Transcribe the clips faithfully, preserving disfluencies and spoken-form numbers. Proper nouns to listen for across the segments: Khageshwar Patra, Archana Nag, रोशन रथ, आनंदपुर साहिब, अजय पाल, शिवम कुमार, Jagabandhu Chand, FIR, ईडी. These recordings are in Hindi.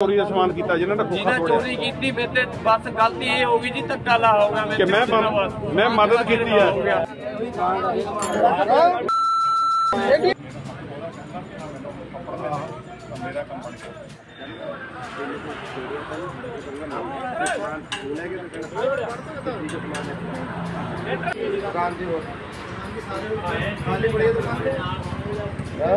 चोरी का समान किया जिन्होंने जिन्हें चोरी की मेरे बस गलती ये होगी जी धक्का ला होगा कि मैं मैं मदद की है।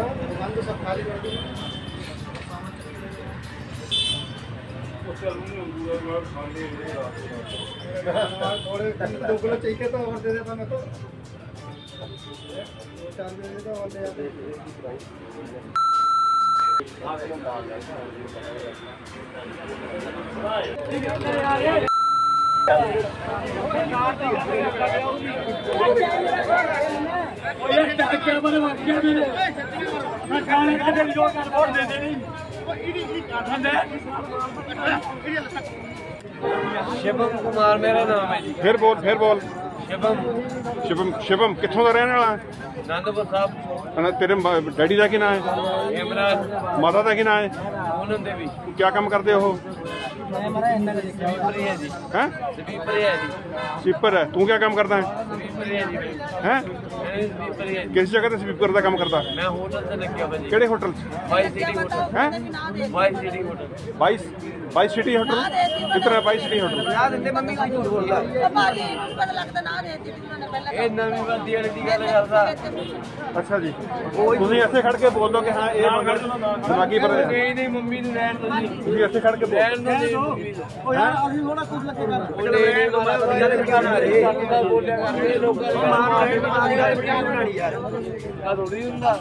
थोड़े दो किलो चाहिए तो और दे देता मैं तो चार दे देता और दे देते। शिवम कुमार मेरा नाम है जी। फिर बोल फिर बोल शिवम शिवम शिवम कित्थों का रहने वाला है? आनंदपुर साहिब। तेरे डैडी का की नाम है? माता का की नाम है? क्या काम करते हो? स्वीपर है। तू क्या काम करता है? किस जगह से स्वीपर का काम करता है? होटल होटल बाईस सिटी होटल कितना है? बाईस सिटी होटल। अच्छा जी तुम ऐसे खड़ के बोल दो कि हाँ दिमागी पर ऐसे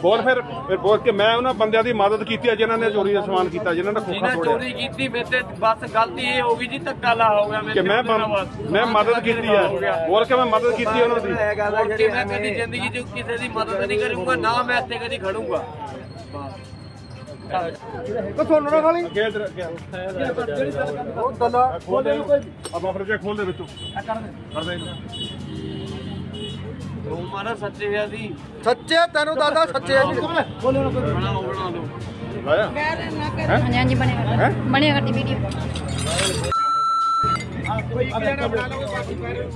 बोल फिर फिर बोल के मैं उन्होंने बंदियां दी मदद की जिन्हों ने चोरी का समान किया जिन्होंने चोरी की मेरे बस गलती ये होगी जी धक्का ला होगा कि मैं मैं मदद की बोल के मैं मदद की उन्होंने जिंदगी किसी की मदद नहीं करूंगा ना मैं इतने कभी खड़ूंगा।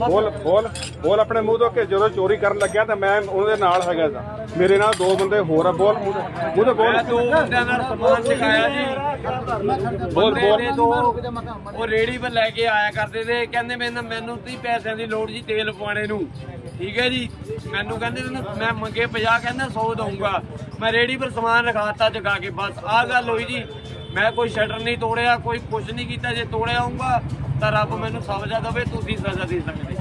बोल बोल बोल अपने मुंह तो के जो चोरी करन लग्या तो मैं उहदे नाल हैगा सी मेरे नाल दो बंदे होर बोल मुझे बोल दो बोल रेहड़ी पर लेके आया करते थे कहते मैं मैनू तीस पैसों की लोड़ जी तेल पवाने नू ठीक है जी मैनू कहते मैं मंगे पचास कहना सौ दूंगा मैं रेहड़ी पर समान रखाता चुका के बस आ गल हुई जी। मैं कोई शटर नहीं तोड़िया कोई कुछ नहीं किया जे तोड़िया होऊंगा तो रब मैनू सजा दवे तुसीं सजा दे सकदे।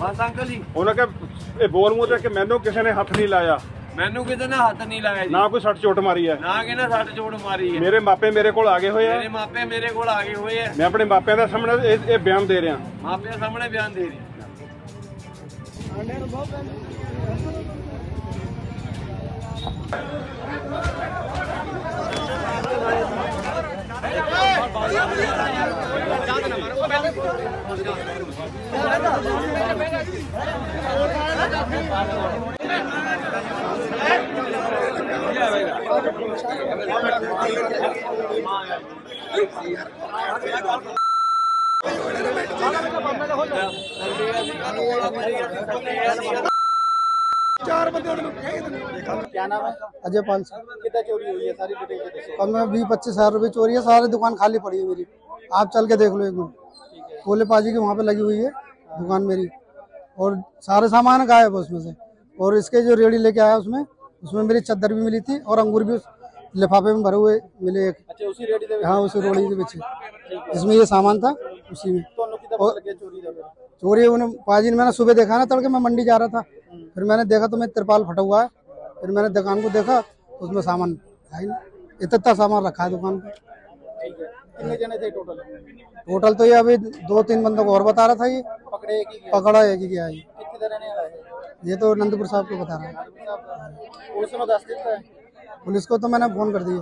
बस अंकल जी उन्होंने बोल मुझे कि मैनू किसी ने हाथ नहीं लाया मैनू किसी ने हाथ नहीं लाया ना कोई सट चोट मारी है ना कि ना सट चोट मारी है। मेरे मापे मेरे को आगे हुए हैं मापे मेरे को आगे हुए हैं मैं अपने मापिया के सामने बयान दे रहा मापिया सामने बयान दे रहा चार बंदे क्या नाम है? अजय पाल। कितना चोरी हुई है? सारी कम में बीस पच्चीस हजार रुपए चोरी है। सारी दुकान खाली पड़ी है मेरी। आप चल के देख लो एक मिनट। भोले पाजी की वहाँ पे लगी हुई है दुकान मेरी और सारे सामान गायब है उसमें से। और इसके जो रेडी लेके आया उसमें उसमें मेरी चादर भी मिली थी और अंगूर भी लिफाफे में भरे हुए मिले एक। अच्छा, उसी रेडी के? हाँ उसी रेडी के पीछे जिसमें ये सामान था उसी में। और चोरी उन्हें पाजी ने मैंने सुबह देखा ना तड़के मैं मंडी जा रहा था फिर मैंने देखा तो मैं तिरपाल फटा हुआ है फिर मैंने दुकान को देखा तो उसमें सामान था ही नहीं। इतना सामान रखा है दुकान पर। कितने जने थे टोटल? टोटल तो ये अभी दो तीन बंदों को और बता रहा था ये पकड़े पकड़ा एक ही गया ये। ये तो आनंदपुर साहब को बता रहा है। पुलिस को तो मैंने फोन कर दिया।